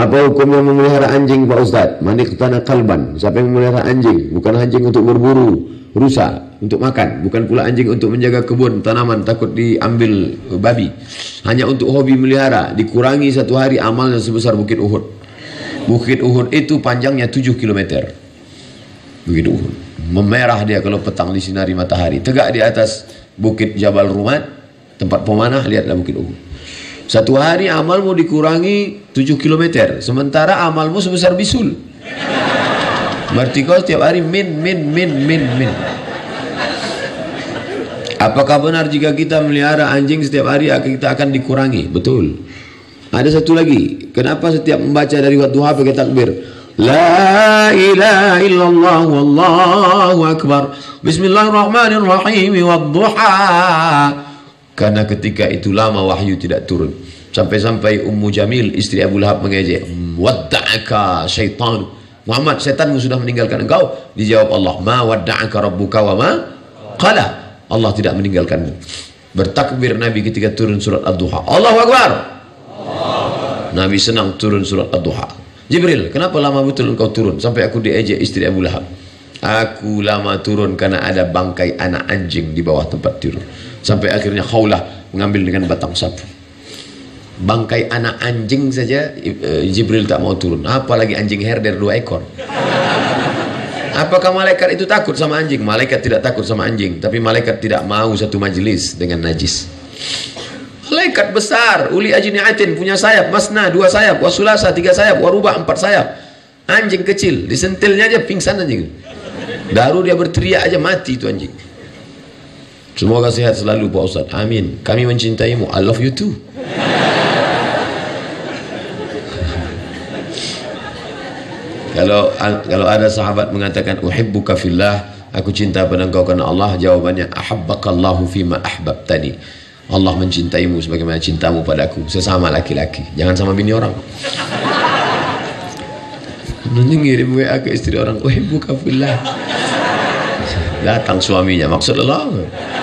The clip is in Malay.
Apa hukum yang memelihara anjing, Pak Ustaz? Manikhtana kalban. Siapa yang memelihara anjing? Bukan anjing untuk berburu, rusa untuk makan, bukan pula anjing untuk menjaga kebun tanaman takut diambil babi. Hanya untuk hobi melihara, dikurangi satu hari amalnya sebesar Bukit Uhud. Bukit Uhud itu panjangnya 7 km. Bukit Uhud memerah dia kalau petang disinari matahari. Tegak di atas Bukit Jabal Rumat, tempat pemanah, lihatlah Bukit Uhud. Satu hari amalmu dikurangi 7 km, sementara amalmu sebesar bisul. Berarti kau setiap hari min. Apakah benar jika kita melihara anjing setiap hari kita akan dikurangi? Betul. Ada satu lagi. Kenapa setiap membaca dari waktu duha pakai takbir? La ilaha illallah wallahu akbar. Bismillahirrahmanirrahim wadduha. Karena ketika itu lama wahyu tidak turun. Sampai-sampai Ummu Jamil istri Abu Lahab mengejek. Wadda'aka syaitan. Muhammad, setanmu sudah meninggalkan engkau. Dijawab Allah, ma wadda'aka rabbuka wa ma qala. Allah tidak meninggalkanmu. Bertakbir Nabi ketika turun surat Ad-Duha. Allahu Akbar. Nabi senang turun surat Ad-Duha. Jibril, kenapa lama betul engkau turun? Sampai aku diejek istri Abu Lahab. Aku lama turun karena ada bangkai anak anjing di bawah tempat tidur. Sampai akhirnya Khaulah mengambil dengan batang sapu. Bangkai anak anjing saja Jibril tak mau turun, apalagi anjing herder 2 ekor. Apakah malaikat itu takut sama anjing? Malaikat tidak takut sama anjing, tapi malaikat tidak mau satu majelis dengan najis. Malaikat besar, uli ajni'atin, punya sayap, masna 2 sayap, wasulasa 3 sayap, waruba 4 sayap. Anjing kecil, disentilnya aja pingsan anjing. Daru dia berteriak aja mati itu anjing. Semoga sehat selalu Pak Ustaz. Amin. Kami mencintaimu. I love you too. Kalau ada sahabat mengatakan uhibbuka fillah, aku cinta pada engkau karena Allah, jawabannya ahabbakallahu fima ahbabtani. Allah mencintaimu sebagaimana cintamu padaku, sesama laki-laki, jangan sama bini orang. Ngirim WA ke istri orang, uhibbuka fillah. Datang suaminya, maksud Allah.